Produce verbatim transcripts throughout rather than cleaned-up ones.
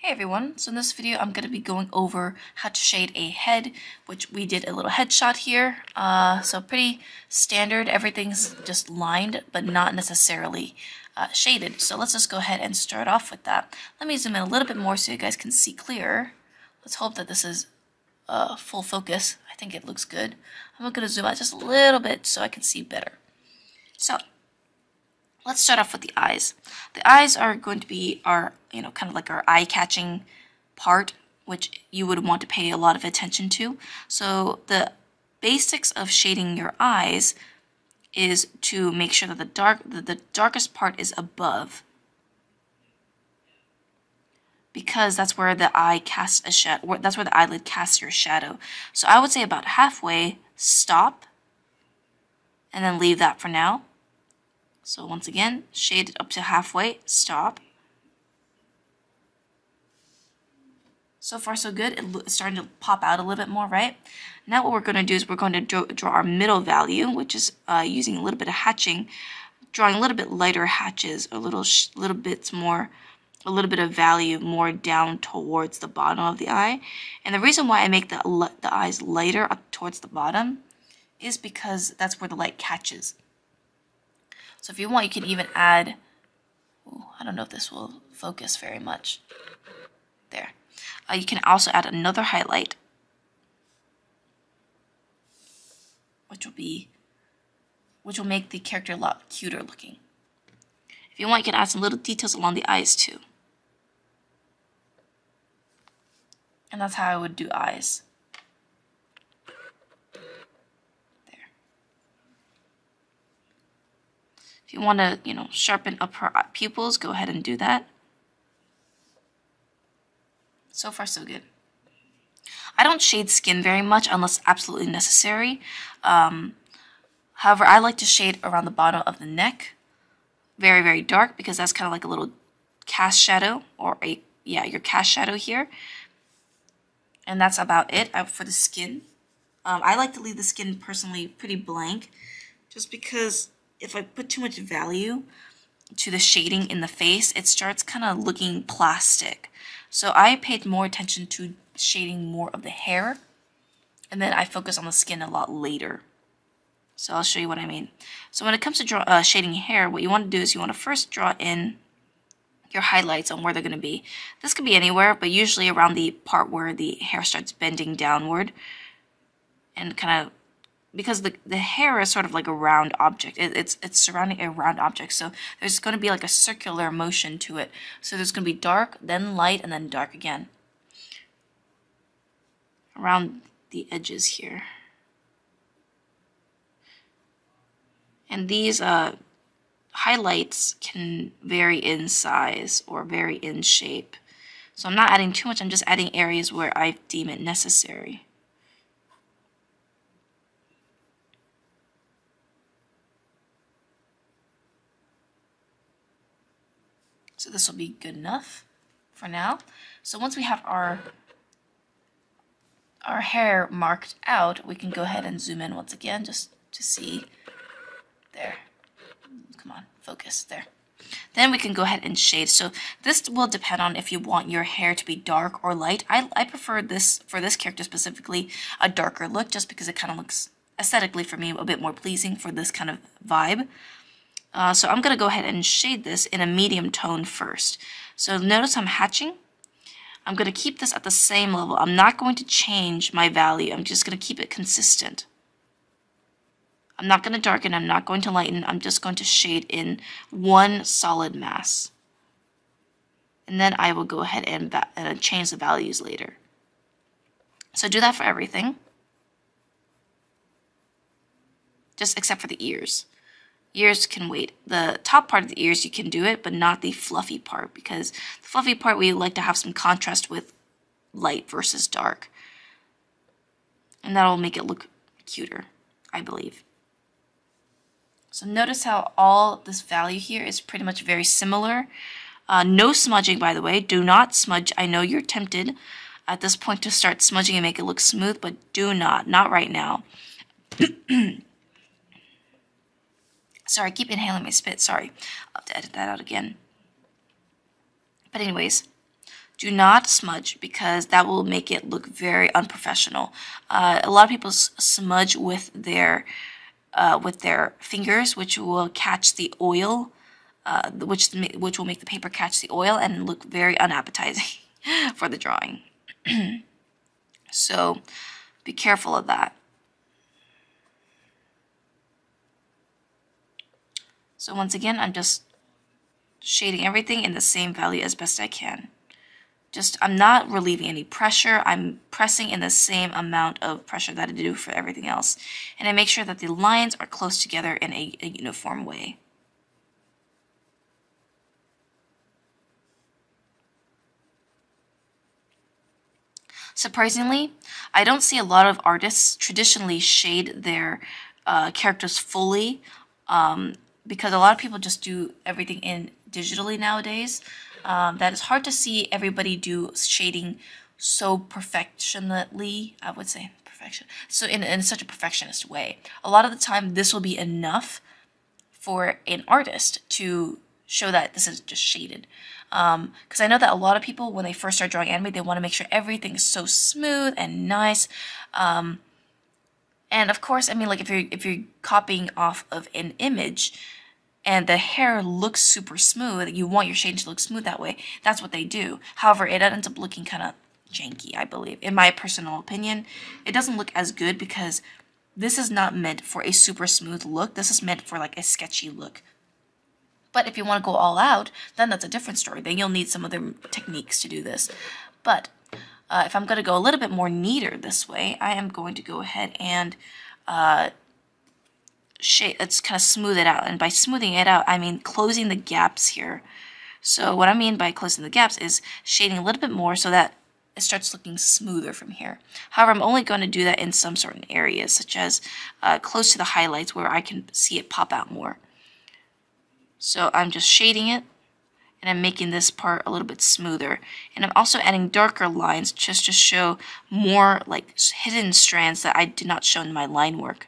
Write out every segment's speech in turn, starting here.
Hey everyone, so in this video I'm going to be going over how to shade a head, which we did a little head shot here. Uh, so pretty standard, everything's just lined but not necessarily uh, shaded. So let's just go ahead and start off with that. Let me zoom in a little bit more so you guys can see clearer. Let's hope that this is uh, full focus. I think it looks good. I'm going to zoom out just a little bit so I can see better. So let's start off with the eyes. The eyes are going to be our, you know, kind of like our eye-catching part, which you would want to pay a lot of attention to. So the basics of shading your eyes is to make sure that the dark, that the darkest part is above, because that's where the eye casts a shadow. That's where the eyelid casts your shadow. So I would say about halfway, stop, and then leave that for now. So once again, shade it up to halfway, stop. So far so good, it's starting to pop out a little bit more, right? Now what we're going to do is we're going to draw, draw our middle value, which is uh, using a little bit of hatching, drawing a little bit lighter hatches, a little, sh little bits more, a little bit of value more down towards the bottom of the eye. And the reason why I make the, the eyes lighter up towards the bottom is because that's where the light catches. So if you want, you can even add, ooh, I don't know if this will focus very much. There. Uh, you can also add another highlight, which will be, which will make the character a lot cuter looking. If you want, you can add some little details along the eyes too. And that's how I would do eyes. If you want to, you know, sharpen up her pupils, go ahead and do that. So far, so good. I don't shade skin very much unless absolutely necessary. Um, however, I like to shade around the bottom of the neck. Very, very dark, because that's kind of like a little cast shadow, or a, yeah, your cast shadow here. And that's about it for the skin. Um, I like to leave the skin personally pretty blank, just because if I put too much value to the shading in the face, it starts kind of looking plastic. So I paid more attention to shading more of the hair, and then I focus on the skin a lot later. So I'll show you what I mean. So when it comes to draw, uh, shading hair, what you want to do is you want to first draw in your highlights on where they're going to be. This could be anywhere, but usually around the part where the hair starts bending downward, and kind of, because the, the hair is sort of like a round object. It, it's, it's surrounding a round object, so there's going to be like a circular motion to it. So there's going to be dark, then light, and then dark again. Around the edges here. And these uh, highlights can vary in size or vary in shape. So I'm not adding too much, I'm just adding areas where I deem it necessary. So this will be good enough for now. So once we have our, our hair marked out, we can go ahead and zoom in once again just to see. There. Come on, focus. There. Then we can go ahead and shade. So this will depend on if you want your hair to be dark or light. I, I prefer this, for this character specifically, a darker look, just because it kind of looks aesthetically for me a bit more pleasing for this kind of vibe. Uh, so I'm going to go ahead and shade this in a medium tone first. So notice I'm hatching. I'm going to keep this at the same level. I'm not going to change my value. I'm just going to keep it consistent. I'm not going to darken. I'm not going to lighten. I'm just going to shade in one solid mass. And then I will go ahead and uh, change the values later. So do that for everything. Just except for the ears. Ears can wait. The top part of the ears, you can do it, but not the fluffy part, because the fluffy part we like to have some contrast with light versus dark. And that'll make it look cuter, I believe. So notice how all this value here is pretty much very similar. Uh, no smudging, by the way. Do not smudge. I know you're tempted at this point to start smudging and make it look smooth, but do not. Not right now. Sorry, I keep inhaling my spit, sorry. I'll have to edit that out again. But anyways, Do not smudge, because that will make it look very unprofessional. Uh, a lot of people s smudge with their uh, with their fingers, which will catch the oil, uh, which which will make the paper catch the oil and look very unappetizing for the drawing. So be careful of that. So once again, I'm just shading everything in the same value as best I can. Just, I'm not relieving any pressure. I'm pressing in the same amount of pressure that I do for everything else. And I make sure that the lines are close together in a, a uniform way. Surprisingly, I don't see a lot of artists traditionally shade their uh, characters fully, um, because a lot of people just do everything in digitally nowadays. Um, that it's hard to see everybody do shading so perfectionately, I would say perfection, so in, in such a perfectionist way. A lot of the time this will be enough for an artist to show that this is just shaded. Um, because I know that a lot of people, when they first start drawing anime, they want to make sure everything is so smooth and nice. Um, and of course, I mean, like if you're, if you're copying off of an image, and the hair looks super smooth, you want your shading to look smooth that way, that's what they do. However, it ends up looking kind of janky, I believe. In my personal opinion, it doesn't look as good because this is not meant for a super smooth look. This is meant for like a sketchy look. But if you want to go all out, then that's a different story. Then you'll need some other techniques to do this. But uh, if I'm going to go a little bit more neater this way, I am going to go ahead and... Uh, Shade, let's kind of smooth it out. And by smoothing it out, I mean closing the gaps here. So what I mean by closing the gaps is shading a little bit more so that it starts looking smoother from here. However, I'm only going to do that in some certain areas, such as uh, close to the highlights where I can see it pop out more. So I'm just shading it, and I'm making this part a little bit smoother. And I'm also adding darker lines just to show more like hidden strands that I did not show in my line work.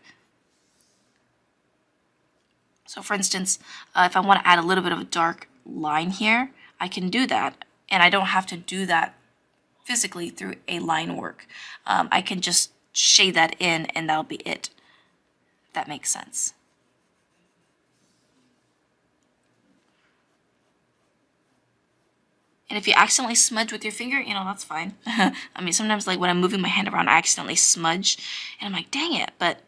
So for instance, uh, if I want to add a little bit of a dark line here, I can do that, and I don't have to do that physically through a line work. Um, I can just shade that in, and that'll be it. If that makes sense. And if you accidentally smudge with your finger, you know, that's fine. I mean, sometimes like when I'm moving my hand around, I accidentally smudge, and I'm like, dang it, but...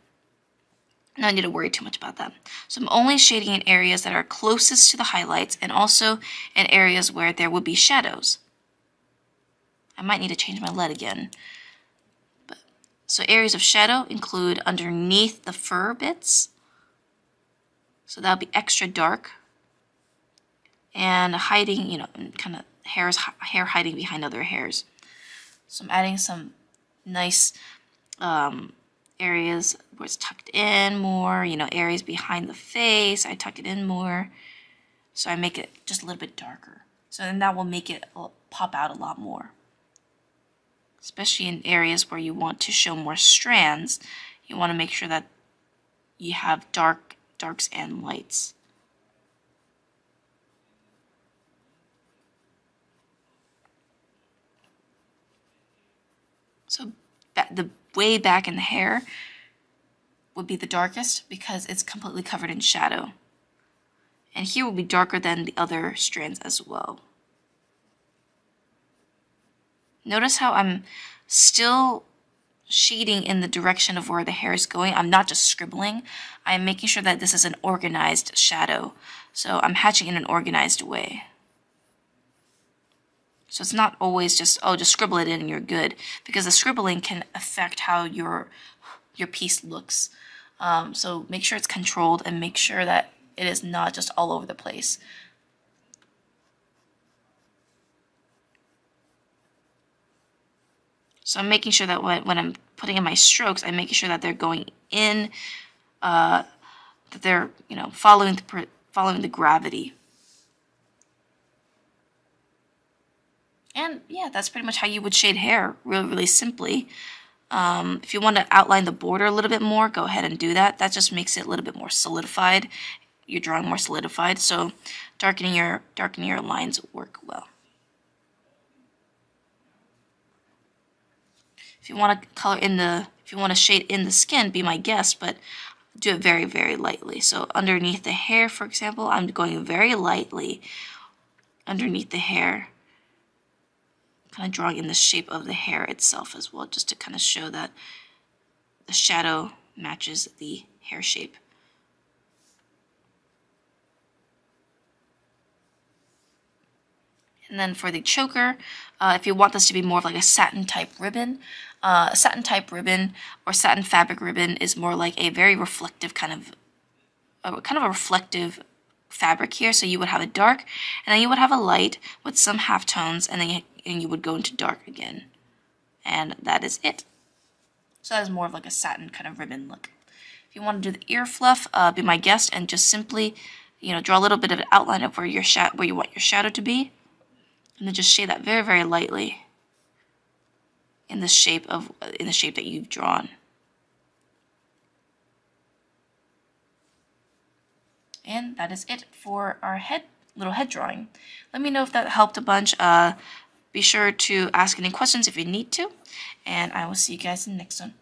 no need to worry too much about that. So I'm only shading in areas that are closest to the highlights and also in areas where there would be shadows. I might need to change my L E D again. But, so areas of shadow include underneath the fur bits. So that'll be extra dark. And hiding, you know, kind of hairs, hair hiding behind other hairs. So I'm adding some nice... Um, areas where it's tucked in more, you know, areas behind the face, I tuck it in more. So I make it just a little bit darker. So then that will make it pop out a lot more. Especially in areas where you want to show more strands, you want to make sure that you have dark, darks and lights. So that the way back in the hair would be the darkest because it's completely covered in shadow. And here will be darker than the other strands as well. Notice how I'm still shading in the direction of where the hair is going. I'm not just scribbling. I'm making sure that this is an organized shadow. So I'm hatching in an organized way. So it's not always just, oh, just scribble it in and you're good, because the scribbling can affect how your your piece looks. Um, so make sure it's controlled and make sure that it is not just all over the place. So I'm making sure that when, when I'm putting in my strokes, I'm making sure that they're going in, uh, that they're, you know, following the, following the gravity. And yeah, that's pretty much how you would shade hair, really, really simply. Um, if you want to outline the border a little bit more, go ahead and do that. That just makes it a little bit more solidified. You're drawing more solidified, so darkening your darkening your lines work well. If you want to color in the, if you want to shade in the skin, be my guest, but do it very, very lightly. So underneath the hair, for example, I'm going very lightly underneath the hair, kind of drawing in the shape of the hair itself as well, just to kind of show that the shadow matches the hair shape. And then for the choker, uh, if you want this to be more of like a satin type ribbon, uh, a satin type ribbon or satin fabric ribbon is more like a very reflective kind of, uh, kind of a reflective fabric here. So you would have a dark, and then you would have a light with some half tones, and then you, and you would go into dark again, and that is it. So that is more of like a satin kind of ribbon look. If you want to do the ear fluff, uh, be my guest, and just simply, you know, draw a little bit of an outline of where your sha- where you want your shadow to be. And then just shade that very, very lightly in the shape of in the shape that you've drawn. And that is it for our head little head drawing. Let me know if that helped a bunch. Uh, be sure to ask any questions if you need to, and I will see you guys in the next one.